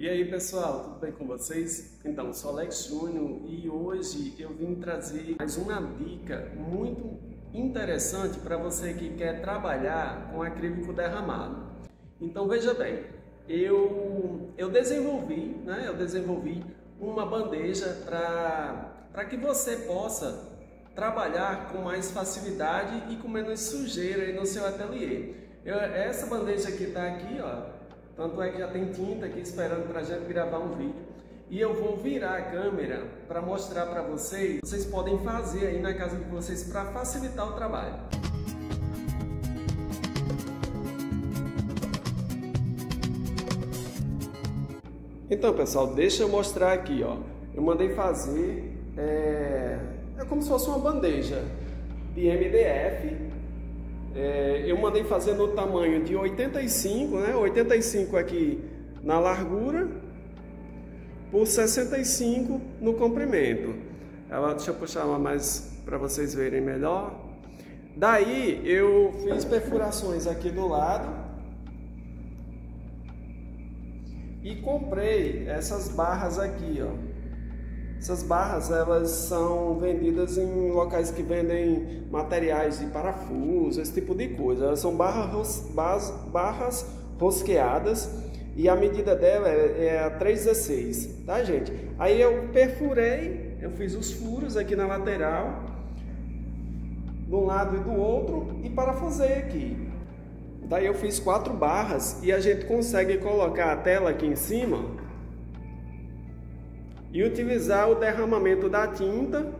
E aí pessoal, tudo bem com vocês? Então, sou Alex Júnior e hoje eu vim trazer mais uma dica muito interessante para você que quer trabalhar com acrílico derramado. Então veja bem, eu desenvolvi uma bandeja para que você possa trabalhar com mais facilidade e com menos sujeira aí no seu ateliê. Essa bandeja que está aqui, ó, tanto é que já tem tinta aqui esperando para a gente gravar um vídeo. E eu vou virar a câmera para mostrar para vocês. Vocês podem fazer aí na casa de vocês para facilitar o trabalho. Então pessoal, deixa eu mostrar aqui, ó. Eu mandei fazer é como se fosse uma bandeja de MDF. Eu mandei fazer no tamanho de 85, né? 85 aqui na largura por 65 no comprimento. Deixa eu puxar uma mais para vocês verem melhor. Daí eu fiz perfurações aqui do lado e comprei essas barras aqui, ó. Essas barras, elas são vendidas em locais que vendem materiais de parafuso, esse tipo de coisa. Elas são barras rosqueadas e a medida dela é a 3/16, tá gente? Aí eu perfurei, eu fiz os furos aqui na lateral, de um lado e do outro, e parafusei aqui. Daí eu fiz 4 barras e a gente consegue colocar a tela aqui em cima e utilizar o derramamento da tinta,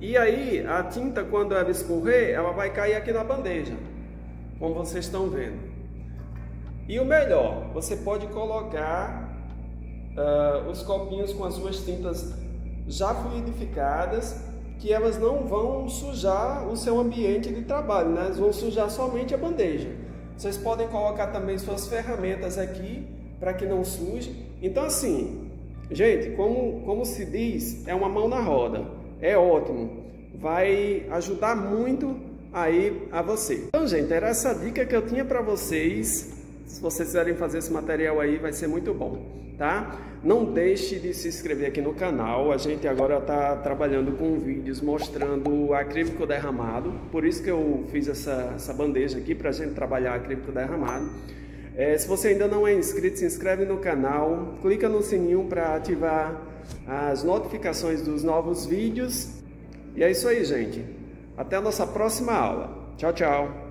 e aí a tinta, quando ela escorrer, ela vai cair aqui na bandeja, como vocês estão vendo. E o melhor, você pode colocar os copinhos com as suas tintas já fluidificadas, que elas não vão sujar o seu ambiente de trabalho, né? Elas vão sujar somente a bandeja. Vocês podem colocar também suas ferramentas aqui, para que não suje. Então assim, gente, como se diz, é uma mão na roda, é ótimo, vai ajudar muito aí a você. Então gente, era essa dica que eu tinha para vocês. Se vocês quiserem fazer esse material aí, vai ser muito bom, tá? Não deixe de se inscrever aqui no canal. A gente agora está trabalhando com vídeos mostrando acrílico derramado, por isso que eu fiz essa bandeja aqui para a gente trabalhar acrílico derramado. Se você ainda não é inscrito, se inscreve no canal, clica no sininho para ativar as notificações dos novos vídeos. E é isso aí, gente. Até a nossa próxima aula. Tchau, tchau.